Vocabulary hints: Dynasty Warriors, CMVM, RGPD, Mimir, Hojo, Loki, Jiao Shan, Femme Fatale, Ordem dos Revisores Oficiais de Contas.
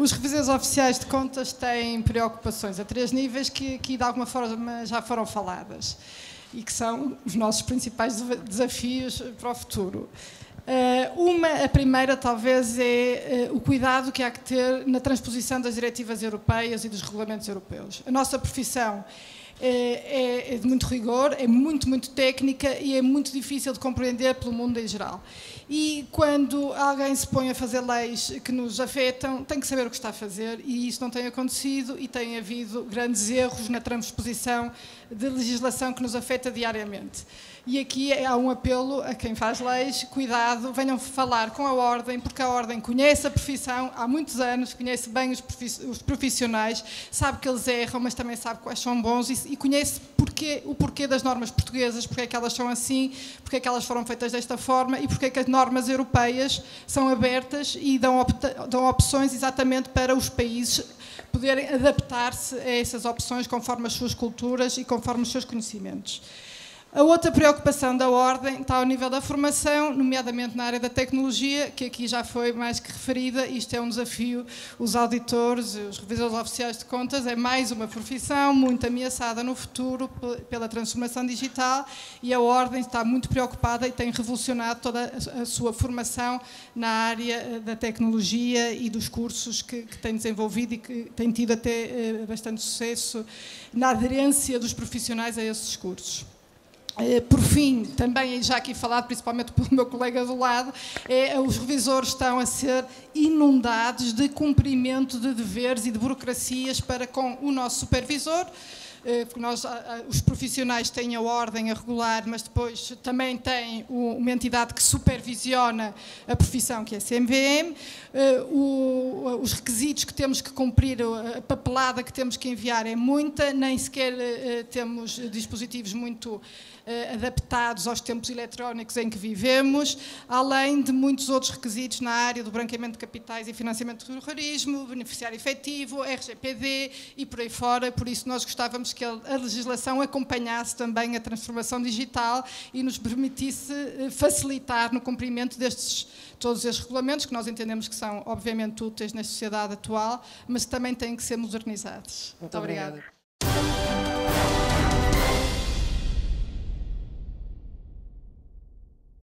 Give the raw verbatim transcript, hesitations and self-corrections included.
Os revisores oficiais de contas têm preocupações a três níveis que aqui de alguma forma já foram faladas e que são os nossos principais desafios para o futuro. Uma, a primeira talvez é o cuidado que há que ter na transposição das diretivas europeias e dos regulamentos europeus. A nossa profissão é, é de muito rigor, é muito, muito técnica e é muito difícil de compreender pelo mundo em geral. E quando alguém se põe a fazer leis que nos afetam, tem que saber o que está a fazer e isso não tem acontecido e tem havido grandes erros na transposição de legislação que nos afeta diariamente. E aqui há um apelo a quem faz leis: cuidado, venham falar com a Ordem, porque a Ordem conhece a profissão há muitos anos, conhece bem os profissionais, sabe que eles erram, mas também sabe quais são bons e conhece porquê, o porquê das normas portuguesas, porque é que elas são assim, porque é que elas foram feitas desta forma e porque é que as normas europeias são abertas e dão, op dão opções exatamente para os países poderem adaptar-se a essas opções conforme as suas culturas e conforme os seus conhecimentos. A outra preocupação da Ordem está ao nível da formação, nomeadamente na área da tecnologia, que aqui já foi mais que referida. Isto é um desafio. Os auditores, os revisores oficiais de contas, é mais uma profissão muito ameaçada no futuro pela transformação digital e a Ordem está muito preocupada e tem revolucionado toda a sua formação na área da tecnologia e dos cursos que, que tem desenvolvido e que tem tido até bastante sucesso na aderência dos profissionais a esses cursos. Por fim, também já aqui falado, principalmente pelo meu colega do lado, é, os revisores estão a ser inundados de cumprimento de deveres e de burocracias para com o nosso supervisor. Porque nós, os profissionais têm a Ordem a regular, mas depois também têm uma entidade que supervisiona a profissão, que é a C M V M, os requisitos que temos que cumprir, a papelada que temos que enviar é muita, nem sequer temos dispositivos muito adaptados aos tempos eletrónicos em que vivemos, além de muitos outros requisitos na área do branqueamento de capitais e financiamento do terrorismo, beneficiário efetivo, R G P D e por aí fora. Por isso nós gostávamos que a legislação acompanhasse também a transformação digital e nos permitisse facilitar no cumprimento destes todos estes regulamentos, que nós entendemos que são obviamente úteis na sociedade atual, mas que também têm que ser modernizados. Muito obrigada.